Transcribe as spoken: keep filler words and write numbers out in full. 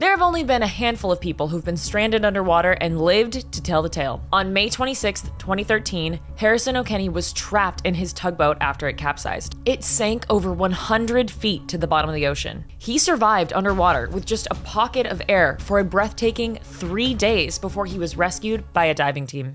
There have only been a handful of people who've been stranded underwater and lived to tell the tale. On May twenty-sixth, twenty thirteen, Harrison O'Kenney was trapped in his tugboat after it capsized. It sank over one hundred feet to the bottom of the ocean. He survived underwater with just a pocket of air for a breathtaking three days before he was rescued by a diving team.